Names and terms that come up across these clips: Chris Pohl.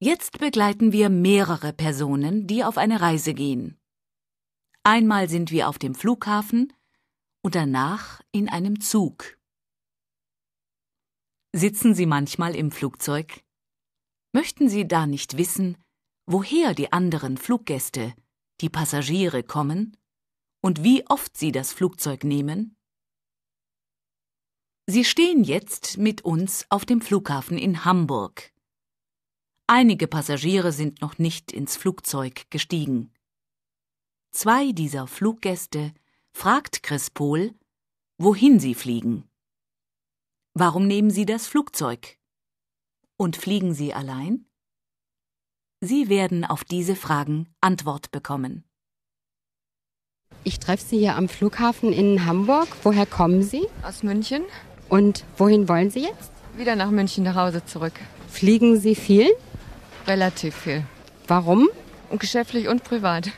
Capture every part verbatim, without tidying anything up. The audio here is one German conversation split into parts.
Jetzt begleiten wir mehrere Personen, die auf eine Reise gehen. Einmal sind wir auf dem Flughafen und danach in einem Zug. Sitzen Sie manchmal im Flugzeug? Möchten Sie da nicht wissen, woher die anderen Fluggäste, die Passagiere kommen und wie oft sie das Flugzeug nehmen? Sie stehen jetzt mit uns auf dem Flughafen in Hamburg. Einige Passagiere sind noch nicht ins Flugzeug gestiegen. Zwei dieser Fluggäste fragt Chris Pohl, wohin sie fliegen. Warum nehmen sie das Flugzeug? Und fliegen sie allein? Sie werden auf diese Fragen Antwort bekommen. Ich treffe Sie hier am Flughafen in Hamburg. Woher kommen Sie? Aus München. Und wohin wollen Sie jetzt? Wieder nach München nach Hause zurück. Fliegen Sie viel? Relativ viel. Warum? Und geschäftlich und privat.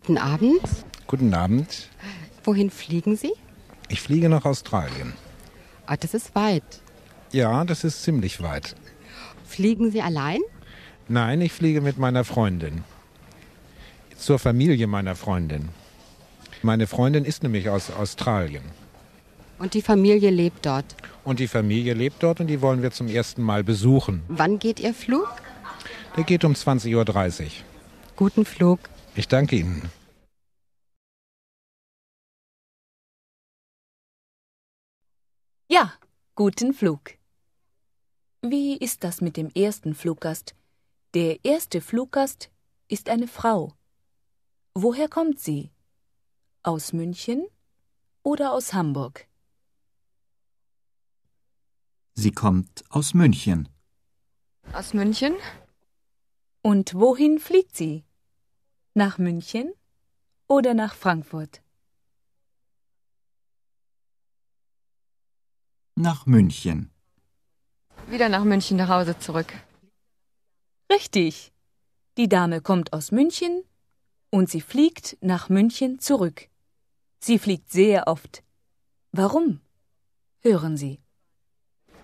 Guten Abend. Guten Abend. Wohin fliegen Sie? Ich fliege nach Australien. Ah, das ist weit. Ja, das ist ziemlich weit. Fliegen Sie allein? Nein, ich fliege mit meiner Freundin. Zur Familie meiner Freundin. Meine Freundin ist nämlich aus Australien. Und die Familie lebt dort? Und die Familie lebt dort und die wollen wir zum ersten Mal besuchen. Wann geht Ihr Flug? Der geht um zwanzig Uhr dreißig. Guten Flug. Ich danke Ihnen. Ja, guten Flug. Wie ist das mit dem ersten Fluggast? Der erste Fluggast ist eine Frau. Woher kommt sie? Aus München oder aus Hamburg? Sie kommt aus München. Aus München? Und wohin fliegt sie? Nach München oder nach Frankfurt? Nach München. Wieder nach München nach Hause zurück. Richtig. Die Dame kommt aus München und sie fliegt nach München zurück. Sie fliegt sehr oft. Warum? Hören Sie.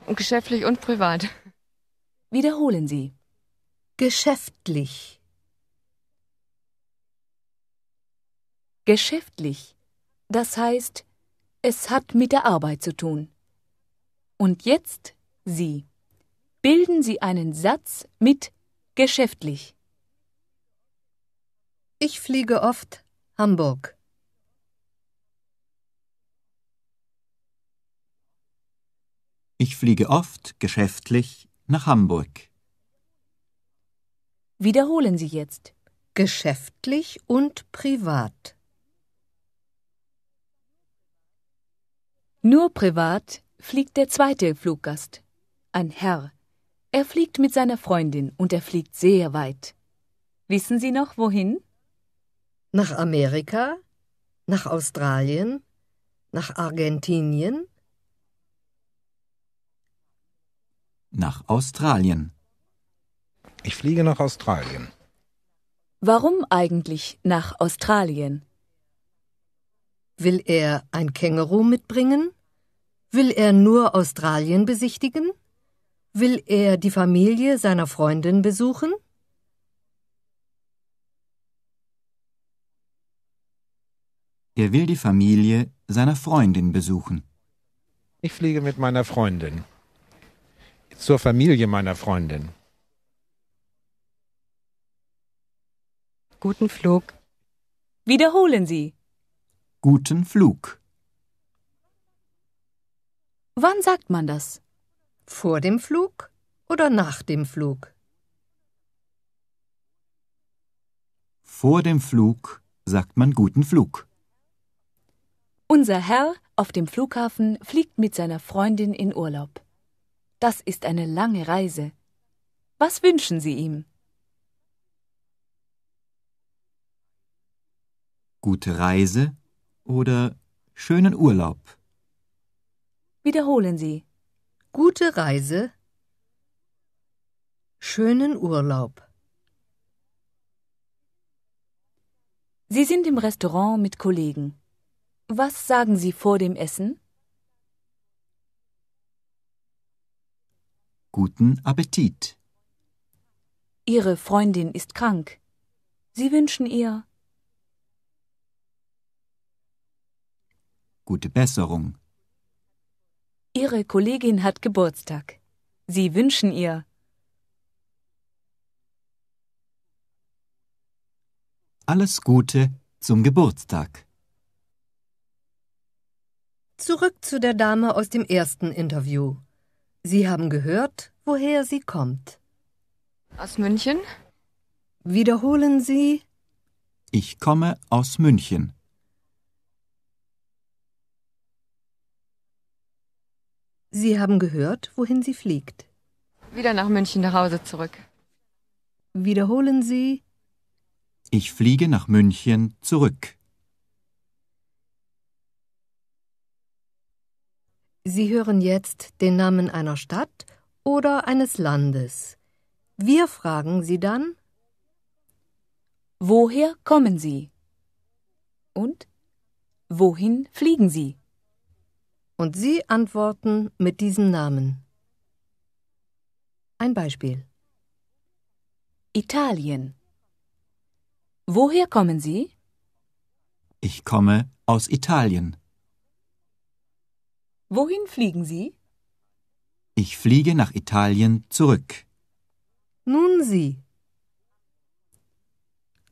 Und geschäftlich und privat. Wiederholen Sie. Geschäftlich. Geschäftlich. Das heißt, es hat mit der Arbeit zu tun. Und jetzt Sie. Bilden Sie einen Satz mit geschäftlich. Ich fliege oft Hamburg. Ich fliege oft geschäftlich nach Hamburg. Wiederholen Sie jetzt. Geschäftlich und privat. Nur privat fliegt der zweite Fluggast. Ein Herr. Er fliegt mit seiner Freundin und er fliegt sehr weit. Wissen Sie noch, wohin? Nach Amerika, nach Australien, nach Argentinien. Nach Australien. Ich fliege nach Australien. Warum eigentlich nach Australien? Will er ein Känguru mitbringen? Will er nur Australien besichtigen? Will er die Familie seiner Freundin besuchen? Er will die Familie seiner Freundin besuchen. Ich fliege mit meiner Freundin. Zur Familie meiner Freundin. Guten Flug. Wiederholen Sie. Guten Flug. Wann sagt man das? Vor dem Flug oder nach dem Flug? Vor dem Flug sagt man guten Flug. Unser Herr auf dem Flughafen fliegt mit seiner Freundin in Urlaub. Das ist eine lange Reise. Was wünschen Sie ihm? Gute Reise oder schönen Urlaub? Wiederholen Sie. Gute Reise, schönen Urlaub. Sie sind im Restaurant mit Kollegen. Was sagen Sie vor dem Essen? guten Appetit. Ihre Freundin ist krank. Sie wünschen ihr gute Besserung. Ihre Kollegin hat Geburtstag. Sie wünschen ihr alles Gute zum Geburtstag. Zurück zu der Dame aus dem ersten Interview. Sie haben gehört, woher sie kommt. Aus München. Wiederholen Sie: Ich komme aus München. Sie haben gehört, wohin sie fliegt. Wieder nach München nach Hause zurück. Wiederholen Sie: Ich fliege nach München zurück. Sie hören jetzt den Namen einer Stadt oder eines Landes. Wir fragen Sie dann: Woher kommen Sie? Und wohin fliegen Sie? Und Sie antworten mit diesem Namen. Ein Beispiel: Italien. Woher kommen Sie? Ich komme aus Italien. Wohin fliegen Sie? Ich fliege nach Italien zurück. Nun Sie.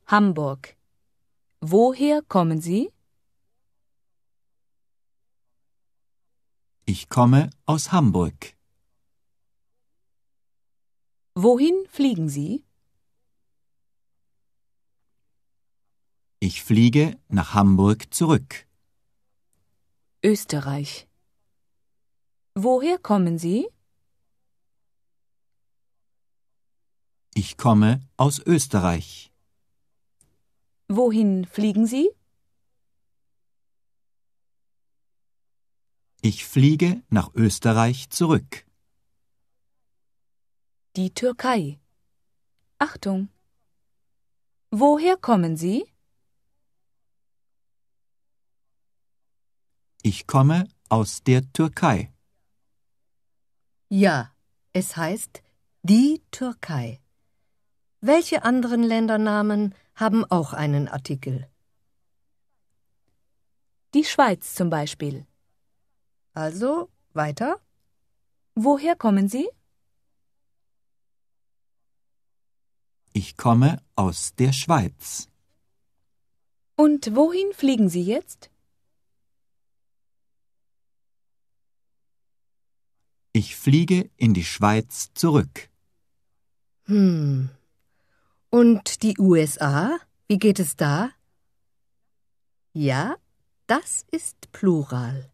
Hamburg. Woher kommen Sie? Ich komme aus Hamburg. Wohin fliegen Sie? Ich fliege nach Hamburg zurück. Österreich. Woher kommen Sie? Ich komme aus Österreich. Wohin fliegen Sie? Ich fliege nach Österreich zurück. Die Türkei. Achtung! Woher kommen Sie? Ich komme aus der Türkei. Ja, es heißt die Türkei. Welche anderen Ländernamen haben auch einen Artikel? Die Schweiz zum Beispiel. Also, weiter. Woher kommen Sie? Ich komme aus der Schweiz. Und wohin fliegen Sie jetzt? Ich fliege in die Schweiz zurück. Hm. Und die U S A? Wie geht es da? Ja, das ist Plural.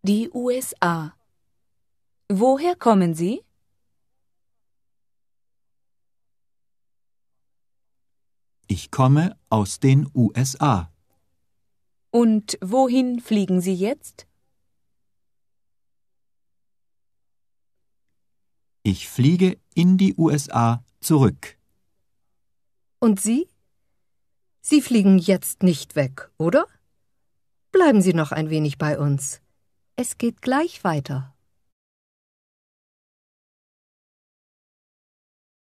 Die U S A. Woher kommen Sie? Ich komme aus den U S A. Und wohin fliegen Sie jetzt? Ich fliege in die U S A zurück. Und Sie? Sie fliegen jetzt nicht weg, oder? Bleiben Sie noch ein wenig bei uns. Es geht gleich weiter.